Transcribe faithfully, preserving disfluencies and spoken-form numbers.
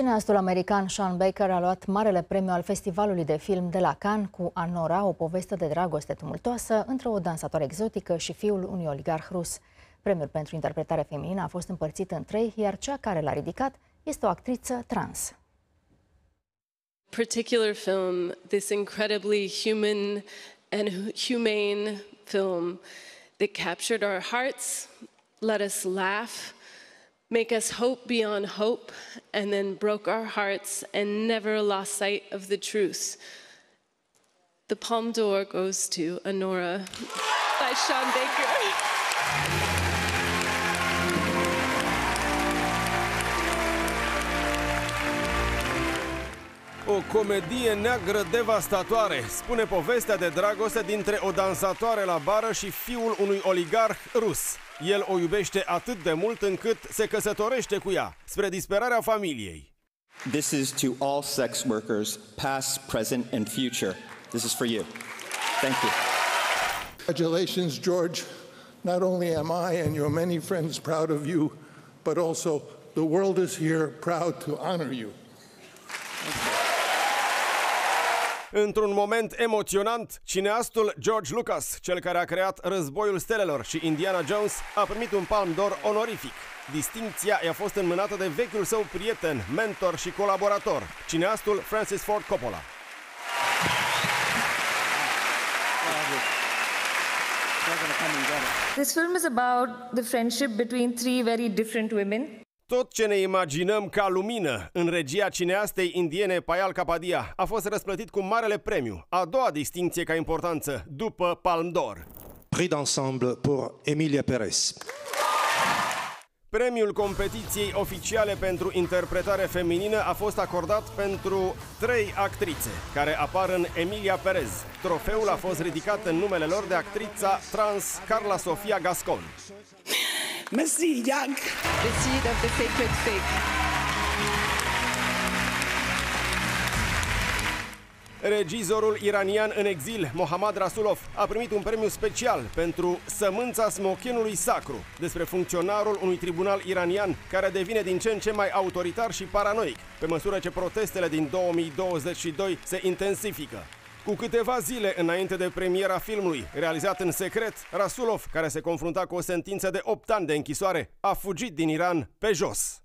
Cineastul american Sean Baker a luat marele premiu al festivalului de film de la Cannes cu Anora, o poveste de dragoste tumultoasă între o dansatoare exotică și fiul unui oligarh rus. Premiul pentru interpretare feminină a fost împărțit în trei, iar cea care l-a ridicat este o actriță trans. Particular film, this incredibly human and humane film that captured our hearts, let us laugh, make us hope beyond hope, and then broke our hearts and never lost sight of the truth. The Palme d'Or goes to Anora by Sean Baker. O comedie neagră devastatoare, spune povestea de dragoste dintre o dansatoare la bară și fiul unui oligarh rus. El o iubește atât de mult încât se căsătorește cu ea, spre disperarea familiei. This is to all sex workers, past, present and future. This is for you. Thank you. Congratulations, George. Not only am I and your many friends proud of you, but also the world is here proud to honor you. Într-un moment emoționant, cineastul George Lucas, cel care a creat Războiul stelelor și Indiana Jones, a primit un Palme d'Or onorific. Distincția i-a fost înmânată de vechiul său prieten, mentor și colaborator, cineastul Francis Ford Coppola. This film is about the friendship between three very different women. Tot ce ne imaginăm ca lumină în regia cineastei indiene Payal Capadia a fost răsplătit cu marele premiu, a doua distinție ca importanță, după Palme d'Or. Prix d'ensemble pour Emilia Perez. Premiul competiției oficiale pentru interpretare feminină a fost acordat pentru trei actrițe, care apar în Emilia Perez. Trofeul a fost ridicat în numele lor de actrița trans Carla Sofia Gascon. Merci, Young. The Seed of the Sacred Fig. Regizorul iranian în exil, Mohammad Rasulov, a primit un premiu special pentru Sămânța Smochinului Sacru, despre funcționarul unui tribunal iranian care devine din ce în ce mai autoritar și paranoic, pe măsură ce protestele din două mii douăzeci și doi se intensifică. Cu câteva zile înainte de premiera filmului, realizat în secret, Rasulov, care se confrunta cu o sentință de opt ani de închisoare, a fugit din Iran pe jos.